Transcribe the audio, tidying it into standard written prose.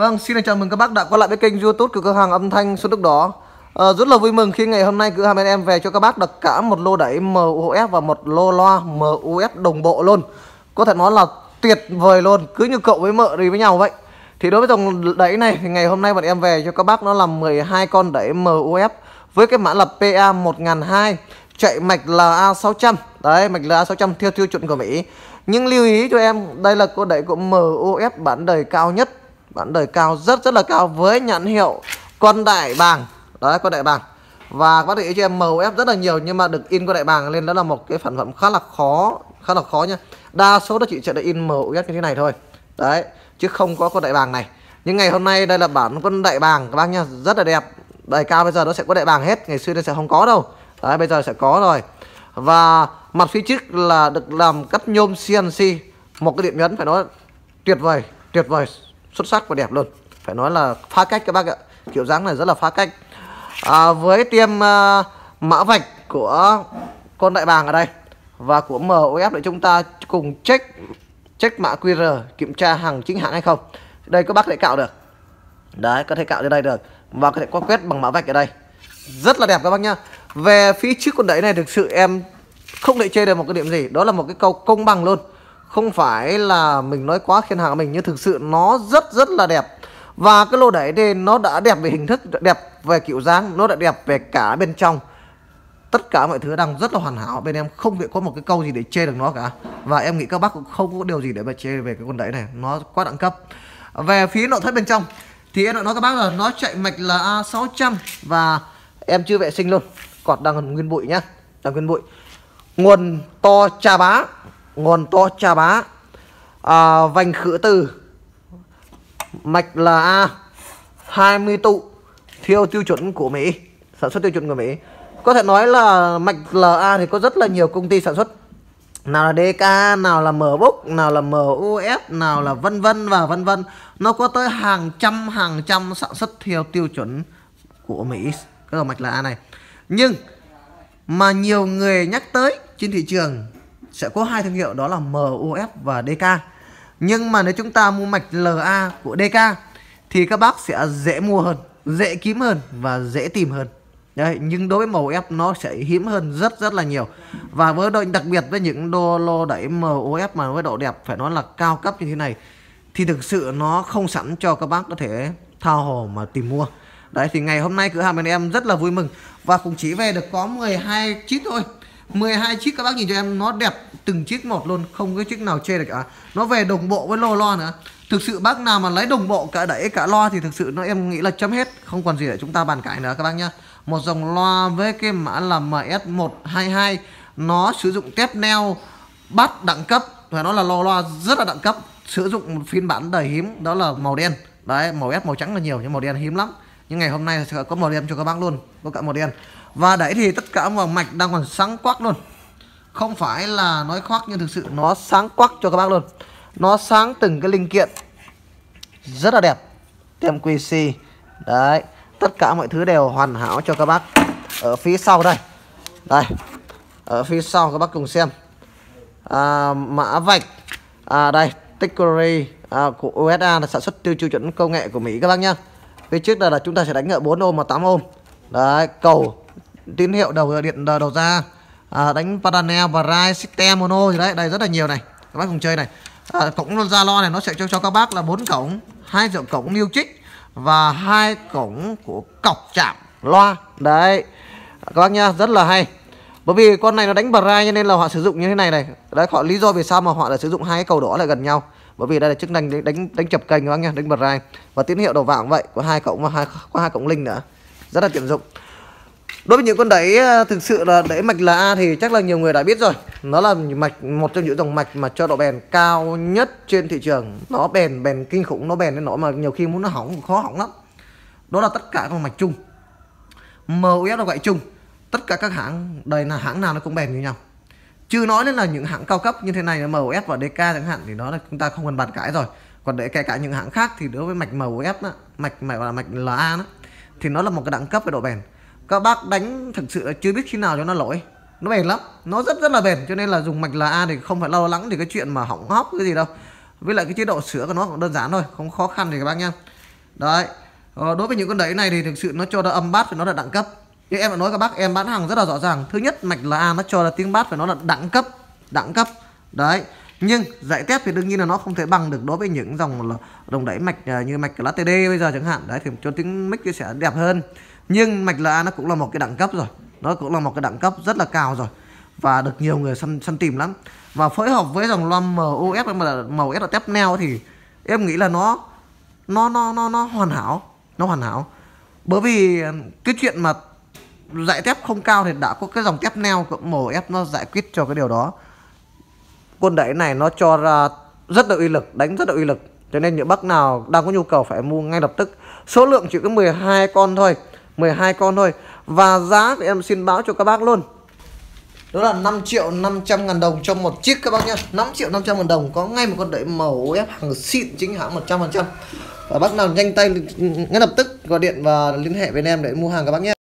Vâng, xin chào mừng các bác đã quay lại với kênh YouTube của cửa hàng âm thanh Xuân Tóc Đỏ. Rất là vui mừng khi ngày hôm nay cửa hàng bên em về cho các bác được cả một lô đẩy MUF và một lô loa MUF đồng bộ luôn. Có thể nói là tuyệt vời luôn, cứ như cậu với mợ đi với nhau vậy. Thì đối với dòng đẩy này thì ngày hôm nay bọn em về cho các bác nó là 12 con đẩy MUF với cái mã là PA1200, chạy mạch LA600. Đấy, mạch LA600 theo tiêu chuẩn của Mỹ. Nhưng lưu ý cho em, đây là con đẩy của MUF bản đời cao nhất. Bản đời cao rất là cao với nhãn hiệu con đại bàng. Đấy, con đại bàng. Và các bác để ý cho em MUF rất là nhiều nhưng mà được in con đại bàng lên đó là một cái sản phẩm khá là khó nha. Đa số đó chị sẽ được in MUF như thế này thôi. Đấy, chứ không có con đại bàng này. Nhưng ngày hôm nay đây là bản con đại bàng các bác nha, rất là đẹp. Đời cao bây giờ nó sẽ có đại bàng hết, ngày xưa nó sẽ không có đâu. Đấy, bây giờ sẽ có rồi. Và mặt phía trước là được làm cắt nhôm CNC, một cái điểm nhấn phải nói tuyệt vời, xuất sắc và đẹp luôn. Phải nói là phá cách các bác ạ, kiểu dáng này rất là phá cách. Với tem mã vạch của con đại bàng ở đây và của MUF để chúng ta cùng check mã QR, kiểm tra hàng chính hãng hay không. Đây các bác có thể cạo được. Đấy, có thể cạo trên đây được và có thể qua quét bằng mã vạch ở đây. Rất là đẹp các bác nhá. Về phía trước con đẩy này thực sự em không thể chê được một cái điểm gì, đó là một cái câu công bằng luôn. Không phải là mình nói quá khen hàng mình, nhưng thực sự nó rất là đẹp. Và cái lô đẩy đây nó đã đẹp về hình thức, đẹp về kiểu dáng, nó đã đẹp về cả bên trong. Tất cả mọi thứ đang rất là hoàn hảo, bên em không thể có một cái câu gì để chê được nó cả. Và em nghĩ các bác cũng không có điều gì để mà chê về cái con đẩy này, nó quá đẳng cấp. Về phía nội thất bên trong thì em đã nói các bác là nó chạy mạch là LA600 và em chưa vệ sinh luôn, cọt đang nguyên bụi nhá, đang nguyên bụi. Nguồn to trà bá, nguồn to trà bá, vành khử từ, mạch là A20 tụ theo tiêu chuẩn của Mỹ, sản xuất tiêu chuẩn của Mỹ. Có thể nói là mạch LA thì có rất là nhiều công ty sản xuất, nào là DK, nào là MBook, nào là MUF, nào là vân vân và vân vân. Nó có tới hàng trăm sản xuất theo tiêu chuẩn của Mỹ cái mạch LA này. Nhưng mà nhiều người nhắc tới trên thị trường sẽ có hai thương hiệu, đó là MUF và DK. Nhưng mà nếu chúng ta mua mạch LA của DK thì các bác sẽ dễ mua hơn, dễ kiếm hơn và dễ tìm hơn. Đấy, nhưng đối với MUF nó sẽ hiếm hơn rất là nhiều. Và với độ đặc biệt với những lô đẩy MUF mà với độ đẹp phải nói là cao cấp như thế này thì thực sự nó không sẵn cho các bác có thể thao hồ mà tìm mua. Đấy, thì ngày hôm nay cửa hàng bên em rất là vui mừng và cũng chỉ về được có 12 chiếc thôi. 12 chiếc các bác nhìn cho em, nó đẹp từng chiếc một luôn, không có chiếc nào chê được cả. Nó về đồng bộ với lô loa nữa. Thực sự bác nào mà lấy đồng bộ cả đẩy cả loa thì thực sự nó em nghĩ là chấm hết, không còn gì để chúng ta bàn cãi nữa các bác nhá. Một dòng loa với cái mã là MS122, nó sử dụng tép neo bát đẳng cấp và nó là lô loa rất là đẳng cấp, sử dụng một phiên bản đời hiếm đó là màu đen. Đấy, màu S màu trắng là nhiều nhưng màu đen hiếm lắm. Nhưng ngày hôm nay sẽ có màu đen cho các bác luôn, có cả màu đen. Và đấy thì tất cả vào mạch đang còn sáng quắc luôn. Không phải là nói khoác nhưng thực sự nó sáng quắc cho các bác luôn. Nó sáng từng cái linh kiện, rất là đẹp. Tem QC. Đấy, tất cả mọi thứ đều hoàn hảo cho các bác. Ở phía sau đây, đây, ở phía sau các bác cùng xem. Mã vạch, đây, Tickery của USA là sản xuất tiêu chuẩn công nghệ của Mỹ các bác nhá. Phía trước là chúng ta sẽ đánh ở 4 ôm và 8 ôm. Đấy, cầu tín hiệu đầu điện đầu ra, đánh parallel và ride system mono gì đấy, đây rất là nhiều này. Các bác cùng chơi này. Cổng ra lo này nó sẽ cho các bác là 4 cổng, 2 dòng cổng new trích và 2 cổng của cọc chạm loa. Đấy. Các bác nhá, rất là hay. Bởi vì con này nó đánh parallel cho nên là họ sử dụng như thế này này. Đấy, họ lý do vì sao mà họ lại sử dụng hai cái cầu đỏ lại gần nhau. Bởi vì đây là chức năng đánh chập kênh các bác nhá, đánh bật rai. Và tín hiệu đầu vào cũng vậy, có 2 cổng và có hai cổng link nữa. Rất là tiện dụng. Đối với những con đẩy thực sự là đẩy mạch LA thì chắc là nhiều người đã biết rồi. Nó là mạch một trong những dòng mạch mà cho độ bền cao nhất trên thị trường. Nó bền kinh khủng, nó bền đến nỗi mà nhiều khi muốn nó hỏng khó hỏng lắm. Đó là tất cả các mạch chung. MUF là vậy chung. Tất cả các hãng đây là hãng nào nó cũng bền như nhau. Chưa nói đến là những hãng cao cấp như thế này là MUF và DK chẳng hạn thì đó là chúng ta không cần bàn cãi rồi. Còn để kể cả những hãng khác thì đối với mạch MUF đó, mạch LA đó, thì nó là một cái đẳng cấp về độ bền. Các bác đánh thực sự là chưa biết khi nào cho nó lỗi. Nó bền lắm, nó rất là bền cho nên là dùng mạch LA thì không phải lo lắng thì cái chuyện mà hỏng hóc cái gì đâu. Với lại cái chế độ sửa của nó cũng đơn giản thôi, không khó khăn gì các bác nha. Đấy, đối với những con đẩy này thì thực sự nó cho ra âm bass và nó là đẳng cấp. Nhưng em đã nói các bác, em bán hàng rất là rõ ràng. Thứ nhất, mạch là A, nó cho ra tiếng bass và nó là đẳng cấp. Đẳng cấp. Đấy. Nhưng dạy tép thì đương nhiên là nó không thể bằng được đối với những dòng đẩy mạch như mạch của LTD bây giờ chẳng hạn. Đấy, thì cho tiếng mic sẽ đẹp hơn. Nhưng mạch LA nó cũng là một cái đẳng cấp rồi. Nó cũng là một cái đẳng cấp rất là cao rồi. Và được nhiều người săn tìm lắm. Và phối hợp với dòng loa MUF mà màu S là tép neo thì em nghĩ là nó hoàn hảo. Nó hoàn hảo. Bởi vì cái chuyện mà dạy tép không cao thì đã có cái dòng tép neo của MUF nó giải quyết cho cái điều đó. Con đẩy này nó cho ra rất là uy lực, đánh rất là uy lực. Cho nên những bác nào đang có nhu cầu phải mua ngay lập tức. Số lượng chỉ có 12 con thôi. 12 con thôi. Và giá thì em xin báo cho các bác luôn. Đó là 5.500.000 đồng cho một chiếc các bác nhá. 5.500.000 đồng có ngay một con đẩy màu ép hàng xịn chính hãng 100%. Và bác nào nhanh tay ngay lập tức gọi điện và liên hệ với em để mua hàng các bác nhé.